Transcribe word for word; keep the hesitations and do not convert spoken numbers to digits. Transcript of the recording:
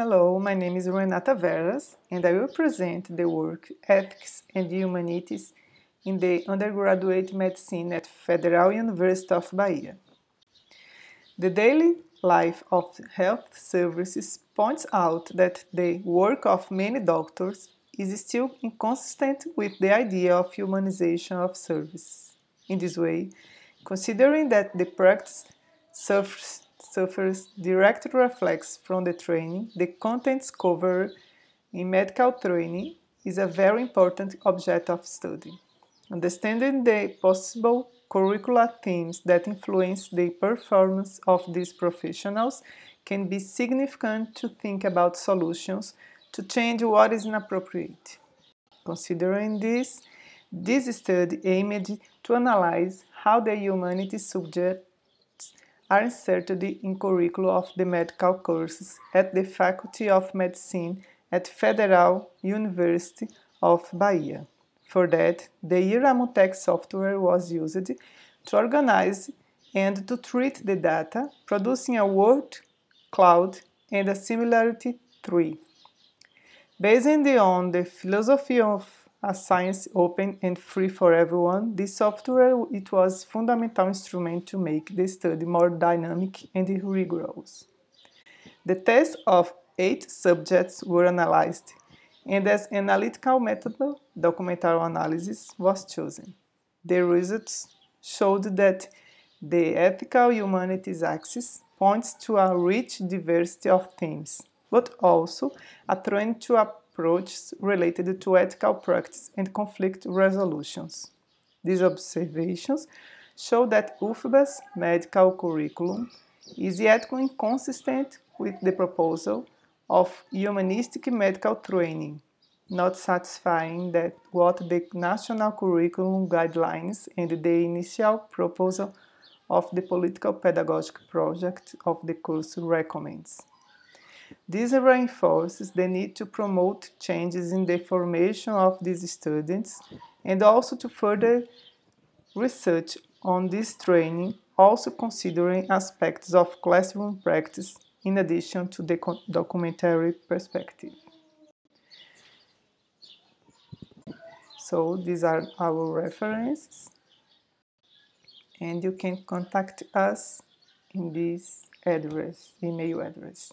Hello, my name is Renata Veras, and I will present the work Ethics and Humanities in the Undergraduate Medicine at Federal University of Bahia. The daily life of health services points out that the work of many doctors is still inconsistent with the idea of humanization of services. In this way, considering that the practice suffers, suffers direct reflex from the training, the contents covered in medical training is a very important object of study. Understanding the possible curricular themes that influence the performance of these professionals can be significant to think about solutions to change what is inappropriate. Considering this, this study aimed to analyze how the humanities subjects are inserted in curricula of the medical courses at the Faculty of Medicine at Federal University of Bahia. For that, the Iramuteq software was used to organize and to treat the data, producing a word cloud and a similarity tree. Based on the philosophy of a science open and free for everyone, this software it was a fundamental instrument to make the study more dynamic and rigorous. The tests of eight subjects were analyzed, and as analytical method, documental analysis was chosen. The results showed that the ethical humanities axis points to a rich diversity of themes, but also a trend to approaches related to ethical practice and conflict resolutions. These observations show that U F B A's medical curriculum is yet inconsistent with the proposal of humanistic medical training, not satisfying that what the national curriculum guidelines and the initial proposal of the political pedagogic project of the course recommends. This reinforces the need to promote changes in the formation of these students and also to further research on this training, also considering aspects of classroom practice in addition to the documentary perspective. So these are our references, and you can contact us in this address, email address.